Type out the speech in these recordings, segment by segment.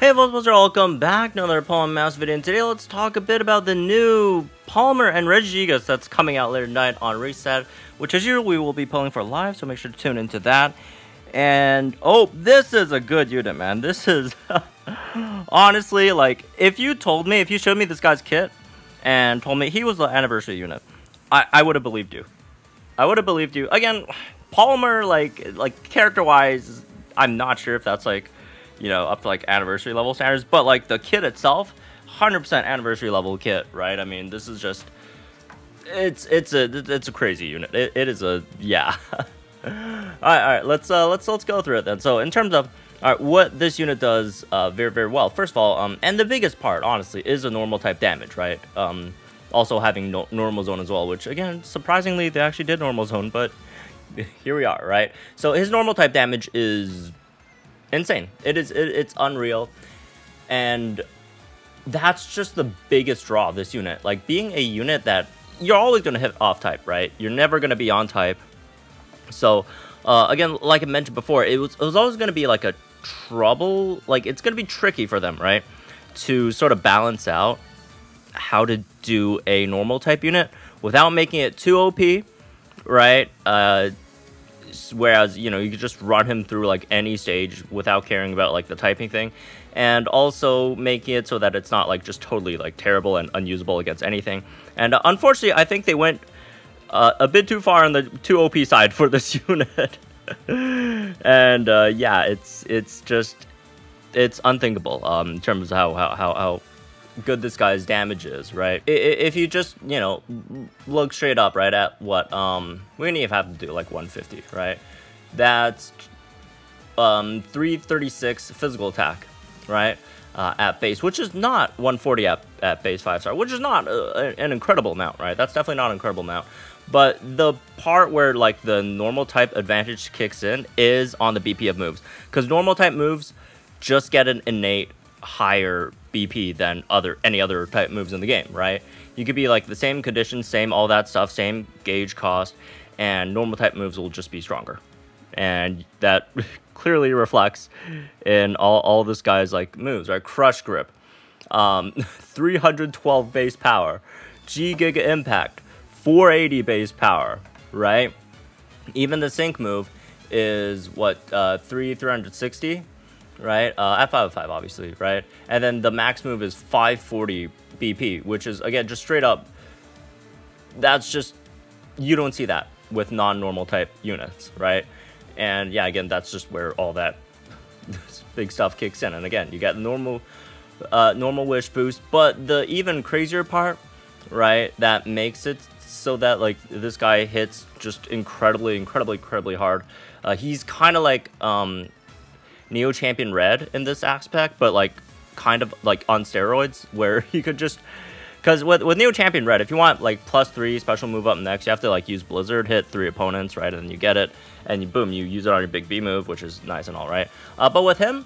Hey folks, welcome back to another Palmer Mouse video, and today let's talk a bit about the new Palmer and Regigigas that's coming out later tonight on Reset, which as usual we will be pulling for live, so make sure to tune into that. And oh, this is a good unit, man. This is honestly, like, if you showed me this guy's kit and told me he was the anniversary unit, I would have believed you. I would have believed you. Again, Palmer, like character wise, I'm not sure if that's like, you know, up to like anniversary level standards, but like the kit itself, 100% anniversary level kit, right? I mean, this is just, it's a crazy unit. It is a, yeah. all right, let's go through it then. So in terms of, all right, what this unit does very, very well. First of all, and the biggest part honestly is the normal type damage, right? Also having normal zone as well, which again, surprisingly, they actually did normal zone, but here we are, right? So his normal type damage is insane. It's unreal, and that's just the biggest draw of this unit. Like, being a unit that you're always going to hit off type, right? You're never going to be on type. So again, like I mentioned before, it was always going to be like a trouble, like it's going to be tricky for them, right, to sort of balance out how to do a normal type unit without making it too OP, right? Whereas, you know, you could just run him through like any stage without caring about like the typing thing, and also making it so that it's not like just totally like terrible and unusable against anything. And unfortunately, I think they went a bit too far on the too OP side for this unit. And yeah, it's unthinkable in terms of how good this guy's damage is, right? If you just, you know, look straight up, right, at what we're gonna even have to do like 150, right? That's 336 physical attack, right, at base, which is not 140 at base 5-star, which is not an incredible amount, right? That's definitely not an incredible amount, but the part where like the normal type advantage kicks in is on the BP of moves, because normal type moves just get an innate higher BP than any other type moves in the game, right? You could be like the same conditions, same all that stuff, same gauge cost, and normal type moves will just be stronger, and that clearly reflects in all this guy's like moves, right? Crush Grip, 312 base power, Giga Impact, 480 base power, right? Even the sync move is what, 360, right? At 505, obviously, right? And then the max move is 540 BP, which is, again, just straight up, that's just, you don't see that with non-normal type units, right? And yeah, again, that's just where all that big stuff kicks in. And again, you got normal wish boost, but the even crazier part, right, that makes it so that like this guy hits just incredibly hard. He's kind of like Neo Champion Red in this aspect, but like kind of like on steroids, where you could just, because with Neo Champion Red, if you want like +3 special move up next, you have to like use Blizzard, hit 3 opponents, right, and then you get it, and you, boom, you use it on your big B move, which is nice and all, right? But with him,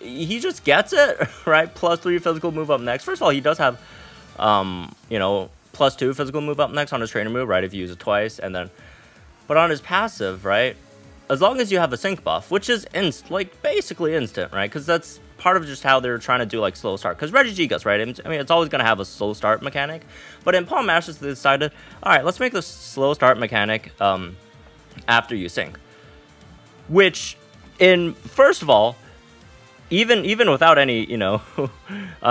he just gets it, right? +3 physical move up next. First of all, he does have, you know, +2 physical move up next on his trainer move, right, if you use it twice, and then, but on his passive, right, as long as you have a sync buff, which is basically instant, right? Because that's part of just how they're trying to do like slow start. Because Regigigas, right? I mean, it's always going to have a slow start mechanic. But in Palmashes, they decided, all right, let's make the slow start mechanic after you sync. Which, in first of all, even without any, you know,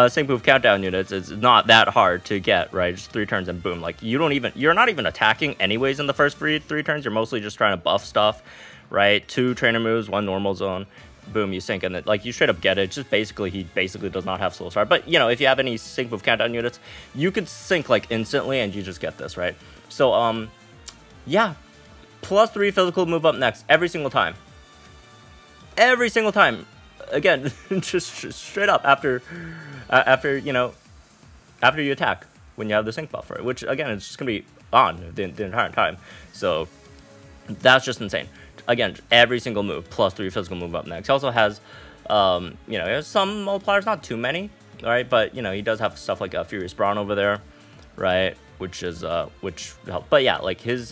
sync move countdown units, it's not that hard to get, right? Just 3 turns and boom. Like, you're not even attacking anyways in the first 3 turns. You're mostly just trying to buff stuff, right? 2 trainer moves, 1 normal zone, boom, you sync, and then like you straight up get it. Just basically, he basically does not have slow start. But you know, if you have any sync move countdown units, you could sync like instantly, and you just get this, right? So yeah, +3 physical move up next every single time. Every single time, again, just straight up after you know, after you attack when you have the sync buffer, right? Which again, it's just gonna be on the entire time. So that's just insane. Again, every single move, +3 physical move up next. He also has, you know, some multipliers, not too many, all right? But, you know, he does have stuff like a Furious Braun over there, right? Which is, which helps. But yeah, like his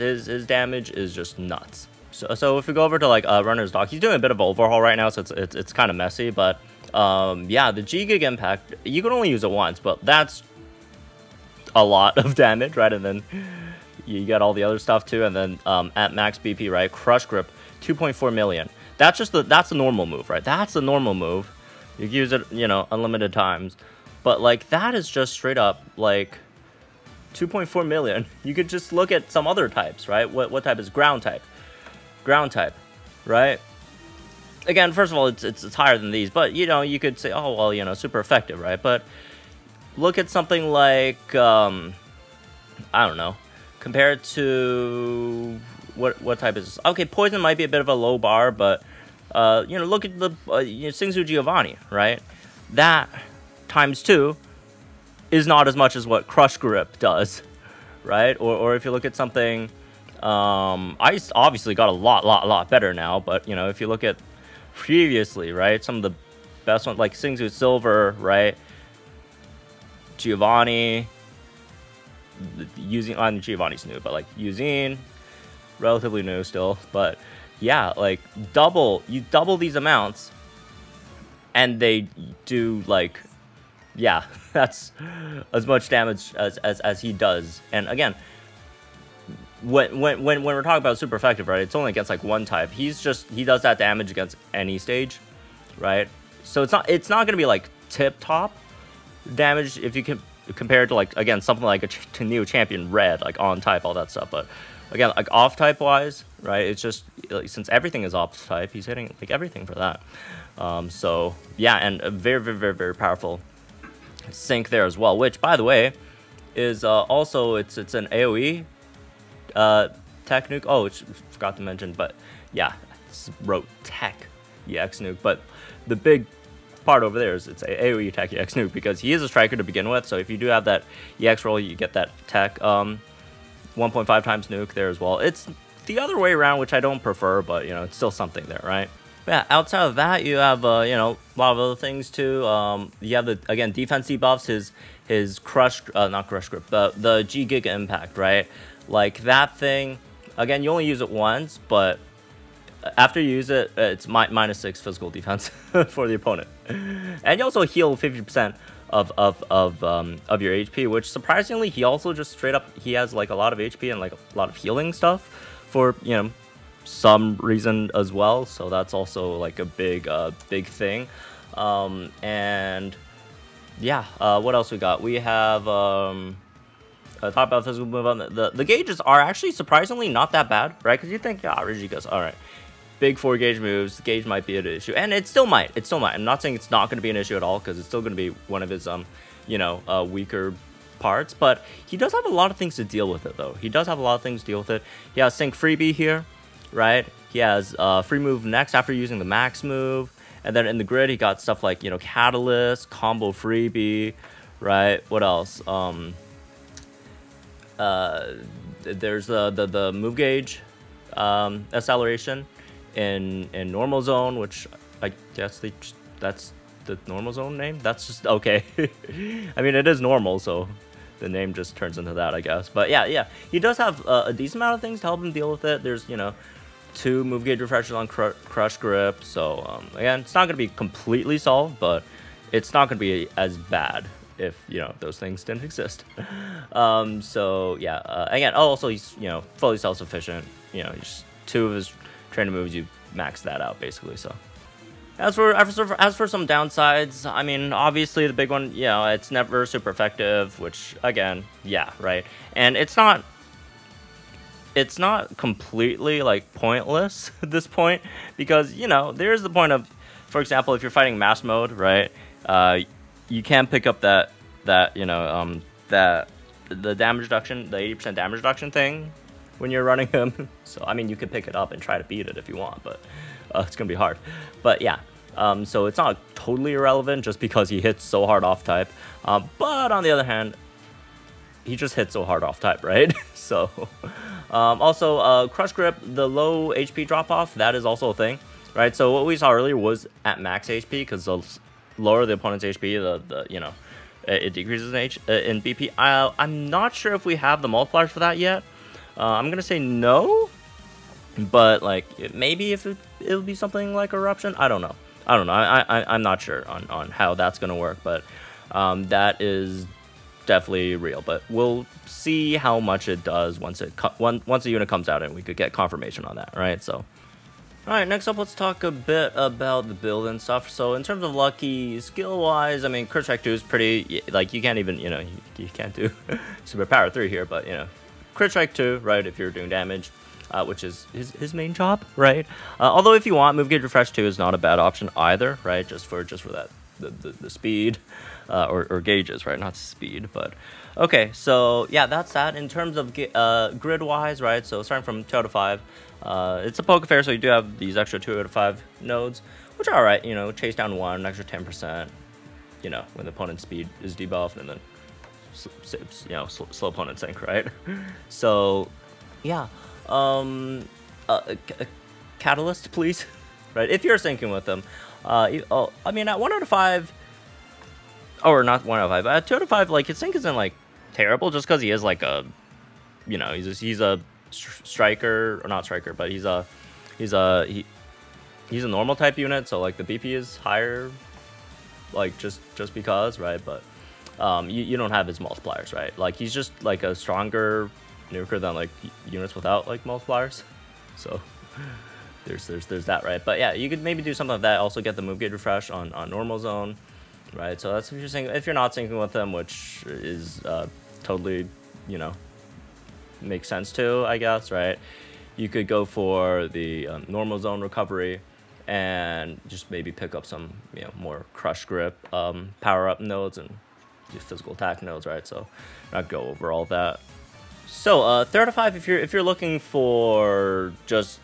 damage is just nuts. So if we go over to like Runner's Dog, he's doing a bit of overhaul right now, so it's kind of messy, but Yeah, the Giga Impact, you can only use it once, but that's a lot of damage, right? And then you got all the other stuff too, and then at max BP, right? Crush Grip, 2.4 million. That's just that's the normal move, right? That's the normal move. You use it, you know, unlimited times. But like that is just straight up like 2.4 million. You could just look at some other types, right? What type is ground type? Ground type, right? Again, first of all, it's higher than these, but you know, you could say, oh well, you know, super effective, right? But look at something like I don't know. Compare it to what type is this? Okay, poison might be a bit of a low bar, but you know, look at the you know, Sing Zu Giovanni, right? That times 2 is not as much as what Crush Grip does, right? Or if you look at something, Ice obviously got a lot better now, but you know, if you look at previously, right, some of the best ones like Sing Zu Silver, right? Giovanni. Using on Giovanni's new, but like using relatively new still, but yeah, like you double these amounts and they do like, yeah, that's as much damage as he does. And again, when we're talking about super effective, right, it's only against like one type. He does that damage against any stage, right? So it's not gonna be like tip top damage if you can compared to like, again, something like a Neo Champion Red, like on type, all that stuff. But again, like off type wise, right, it's just like, since everything is off type, he's hitting like everything for that. So yeah, and a very, very, very, very powerful sync there as well, which by the way is also it's an AoE tech nuke. Oh, which I forgot to mention, but yeah, wrote tech EX nuke, but the big part over there is it's AoE attack EX nuke, because he is a striker to begin with, so if you do have that EX roll, you get that attack 1.5 times nuke there as well. It's the other way around, which I don't prefer, but you know, it's still something there, right? But yeah, outside of that, you have you know, a lot of other things too. You have the, again, defense debuffs, his crush, not crush grip, the Giga Impact, right? Like that thing, again, you only use it once, but after you use it, it's -6 physical defense for the opponent, and you also heal 50% of your HP, which surprisingly he also just straight up, he has like a lot of HP and like a lot of healing stuff for, you know, some reason as well. So that's also like a big big thing. And yeah, what else we got? We have talk about physical move on the gauges are actually surprisingly not that bad, right? Because you think, yeah, Regigigas, all right, big 4 gauge moves, the gauge might be an issue, and it still might. I'm not saying it's not going to be an issue at all, because it's still going to be one of his you know, weaker parts. But he does have a lot of things to deal with it, though. He has sync freebie here, right? He has free move next after using the max move, and then in the grid he got stuff like, you know, catalyst, combo freebie, right? What else? There's the move gauge acceleration in normal zone, which I guess that's the normal zone name. That's just okay. I mean, it is normal, so the name just turns into that, I guess. But yeah, he does have a decent amount of things to help him deal with it. There's, you know, 2 move gauge refreshers on Crush Grip, so again, it's not going to be completely solved, but it's not going to be as bad if, you know, those things didn't exist. So yeah, again, also he's, you know, fully self-sufficient. You know, just 2 of his training moves, you max that out basically. So as for some downsides, I mean, obviously the big one, you know, it's never super effective, which again, yeah, right. And it's not completely like pointless at this point, because, you know, there's the point of, for example, if you're fighting mass mode, right, you can pick up that you know, the damage reduction, the 80% damage reduction thing when you're running him. So I mean, you could pick it up and try to beat it if you want, but it's gonna be hard. But yeah, so it's not totally irrelevant just because he hits so hard off type. But on the other hand, he just hits so hard off type, right? So also Crush Grip, the low HP drop off, that is also a thing, right? So what we saw earlier was at max HP, because those lower the opponent's HP, the you know, it decreases in BP. I'm not sure if we have the multipliers for that yet. I'm gonna say no, but like maybe if it'll be something like Eruption, I don't know. I don't know. I'm not sure on how that's going to work, but that is definitely real. But we'll see how much it does once the unit comes out, and we could get confirmation on that, right? So, all right. Next up, let's talk a bit about the build and stuff. So, in terms of lucky skill wise, I mean, Crush Act 2 is pretty like you can't even you can't do Superpower 3 here, but Crit Strike 2, right, if you're doing damage, which is his main job, right? Although if you want, Move Gauge Refresh 2 is not a bad option either, right? Just for that, the speed, or gauges, right? Not speed, but... Okay, so yeah, that's that. In terms of grid-wise, right? So starting from 2 out of 5, it's a poke fair, so you do have these extra 2 out of 5 nodes, which are alright, chase down 1, an extra 10%, when the opponent's speed is debuffed, and then... slow opponent sync, right? So, yeah. Catalyst, please. Right, if you're syncing with them. I mean, at 1 out of 5... Or not 1 out of 5, but at 2 out of 5, like, his sync isn't, like, terrible, just because he is, like, a... he's a striker, or not striker, but he's a normal type unit, so, like, the BP is higher, like, just because, right? But... you don't have his multipliers, right? Like, he's just, like, a stronger nuker than, like, units without, like, multipliers. So, there's that, right? But, yeah, you could maybe do something like that. Also get the Move Gauge Refresh on normal zone, right? So, that's interesting. If you're not syncing with them, which is totally, makes sense too, I guess, right? You could go for the normal zone recovery and just maybe pick up some, more Crush Grip power-up nodes and... physical attack nodes, right? So not go over all that. So 3 out of 5, if you're looking for just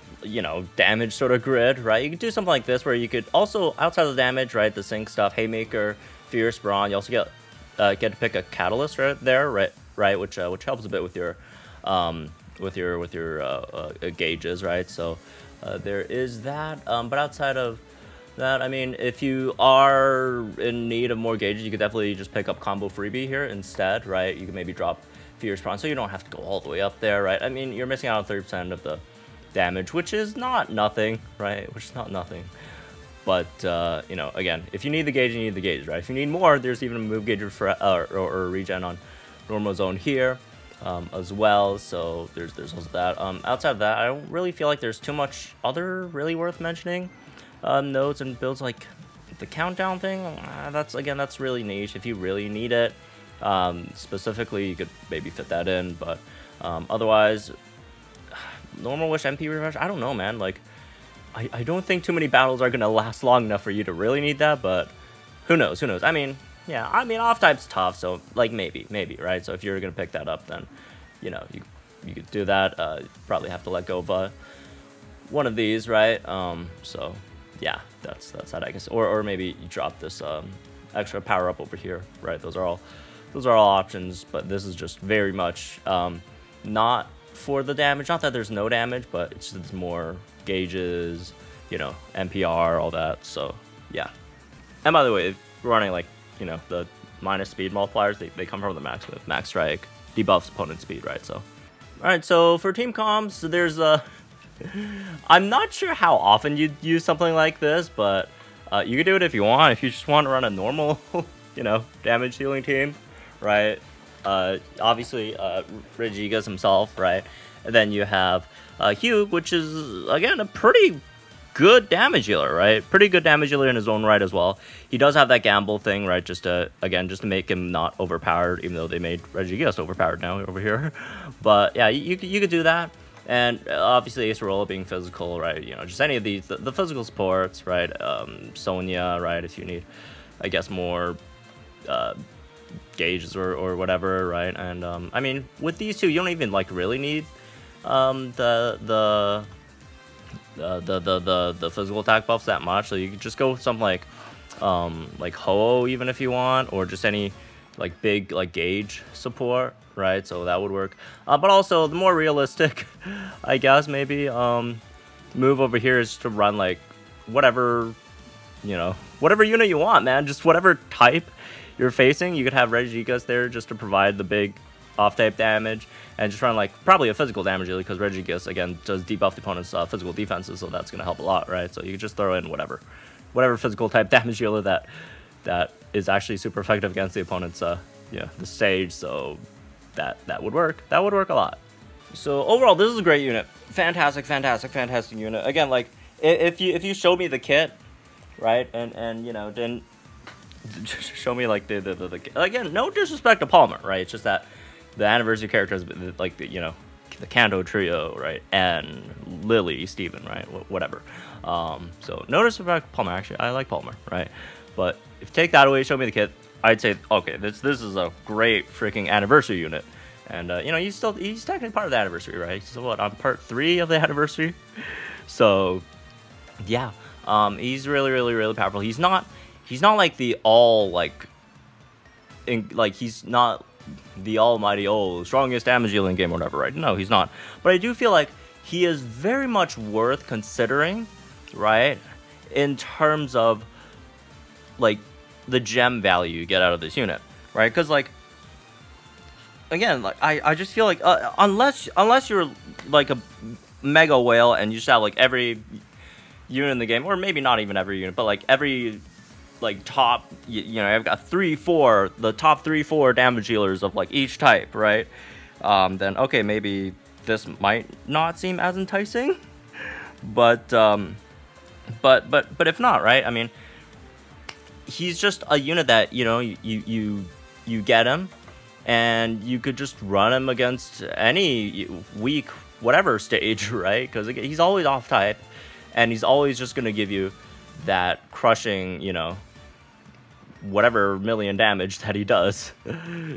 damage sort of grid, right? You could do something like this where you could also, outside of the damage, right, the sync stuff, Haymaker, Furious Braun, you also get to pick a catalyst right there, right, which helps a bit with your gauges, right? So there is that. But outside of that, I mean, if you are in need of more gauges, you could definitely just pick up Combo Freebie here instead, right? You can maybe drop Fierce Prawn, so you don't have to go all the way up there, right? I mean, you're missing out on 30% of the damage, which is not nothing, right? Which is not nothing. But, again, if you need the gauge, you need the gauge, right? If you need more, there's even a Move Gauge or regen on normal zone here as well, so there's also that. Outside of that, I don't really feel like there's too much other really worth mentioning. Nodes and builds like the countdown thing, that's really niche. If you really need it, specifically, you could maybe fit that in, but otherwise, normal wish MP refresh, I don't know, man. Like, I don't think too many battles are gonna last long enough for you to really need that, but who knows. I mean, yeah, off type's tough, so like maybe, right? So if you're gonna pick that up, then you could do that. Probably have to let go of one of these, right? So yeah, that's how I guess, or maybe you drop this extra power up over here, right? Those are all options, but this is just very much not for the damage. Not that there's no damage, but it's just more gauges, MPR, all that. So yeah. And by the way, if you're running like the minus speed multipliers, they come from the max with max strike, debuffs opponent speed, right? So all right. So for team comms, there's I'm not sure how often you'd use something like this, but you can do it if you want. If you just want to run a normal, damage healing team, right? Obviously, Regigigas himself, right? And then you have Hugh, which is, again, a pretty good damage healer, right? Pretty good damage healer in his own right as well. He does have that gamble thing, right? Just to make him not overpowered, even though they made Regigigas overpowered now over here. But yeah, you could do that. And obviously Acerola being physical, right? Just any of these, the physical supports, right? Sonia, right? If you need, I guess, more gauges or whatever, right? And I mean, with these two, you don't even like really need the physical attack buffs that much. So you could just go with something like Ho-Oh, even if you want, or just any like big like gauge support. Right, so that would work, but also the more realistic, I guess, maybe move over here is to run like whatever, whatever unit you want, man. Just whatever type you're facing, you could have Regigigas there just to provide the big off-type damage, and just run like probably a physical damage really, because Regigigas again does debuff the opponent's physical defenses, so that's gonna help a lot, right? So you could just throw in whatever, whatever physical type damage dealer that is actually super effective against the opponent's the stage. So that would work. That would work a lot. So overall, this is a great unit. Fantastic, fantastic, fantastic unit. Again, like if you showed me the kit, right, and you know didn't show me like the again, no disrespect to Palmer, right? It's just that the anniversary characters, like the Kanto trio, right, and Lily, Steven, right, whatever. So no disrespect to Palmer. Actually, I like Palmer, right? But if you take that away, show me the kit, I'd say okay, this is a great freaking anniversary unit. And he's technically part of the anniversary, right? He's what, on part 3 of the anniversary. So yeah, he's really, really, really powerful. He's not like the all he's not the almighty strongest damage dealer in game or whatever, right? No, he's not. But I do feel like he is very much worth considering, right? In terms of like the gem value you get out of this unit, right? Because like, again, like I just feel like unless you're like a mega whale and you just have like every unit in the game, or maybe not even every unit, but like every like top, I've got the top 3-4 damage dealers of like each type, right? Then okay, maybe this might not seem as enticing, but if not, right? I mean, he's just a unit that you get him. And you could just run him against any weak, whatever stage, right? Because he's always off type, and he's always just going to give you that crushing, whatever million damage that he does.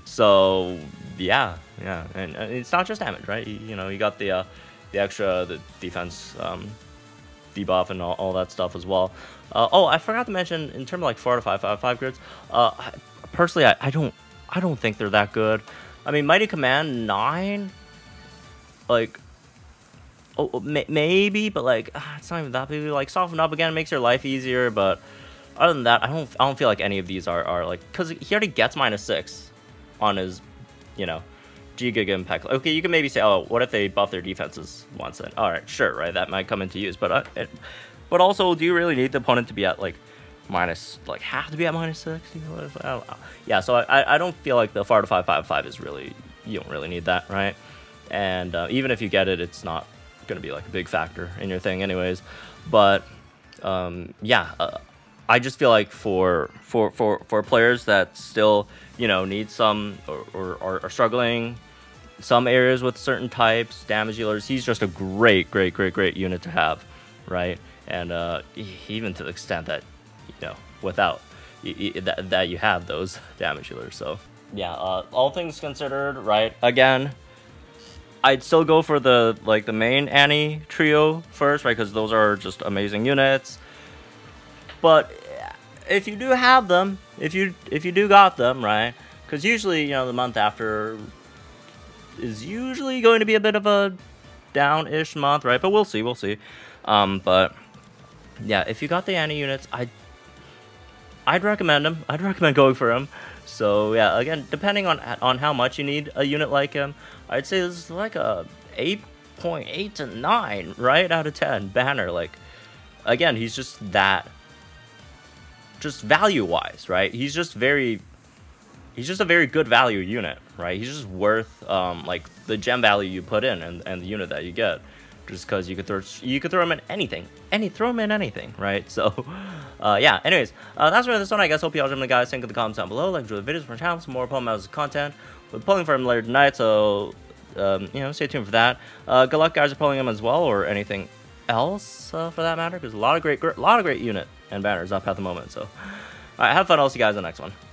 So, yeah. And it's not just damage, right? You got the extra, the defense debuff and all that stuff as well. Oh, I forgot to mention, in terms of like 4 to 5 grids, personally, I don't think they're that good. I mean, Mighty Command 9, like, maybe, but like, it's not even that big. Like, Soften Up again makes your life easier, but other than that, I don't feel like any of these are like, because he already gets -6 on his, Giga Impact. Okay, you can maybe say, oh, what if they buff their defenses once? Then all right, sure, right, that might come into use, but also, do you really need the opponent to be at like? Minus, like, have to be at -6. I don't know. Yeah, so I don't feel like the 4 to 5 5 5 is really, you don't really need that, right? And even if you get it, it's not gonna be like a big factor in your thing, anyways. But I just feel like for players that still need some or are struggling some areas with certain types, damage dealers, he's just a great unit to have, right? And even to the extent that. Without that you have those damage dealers. So yeah, all things considered, right? Again, I'd still go for the main Annie trio first, right? Because those are just amazing units. But if you do have them, if you do got them, right? Because usually the month after is usually going to be a bit of a down-ish month, right? But we'll see. But yeah, if you got the Annie units, I'd recommend them. I'd recommend going for him. So yeah, again, depending on how much you need a unit like him, I'd say this is like a 8.8 to 9, right, out of 10 banner. Like, again, he's just that, just value-wise, right? He's just a very good value unit, right? He's just worth like the gem value you put in and the unit that you get. Just because you could throw him in anything, right? So, yeah. Anyways, that's for this one. I guess hope you all enjoyed, guys. Think of the comments down below. Like, enjoy the videos from our channel. Some more Palmashes content. We're pulling for him later tonight, so stay tuned for that. Good luck, guys, are pulling him as well, or anything else for that matter. Because a lot of great unit and banners up at the moment. So, all right, have fun. I'll see you guys in the next one.